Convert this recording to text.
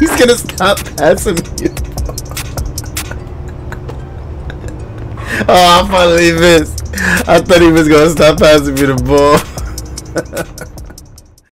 He's gonna stop passing you. Oh, I finally missed. I thought he was gonna stop passing me the ball.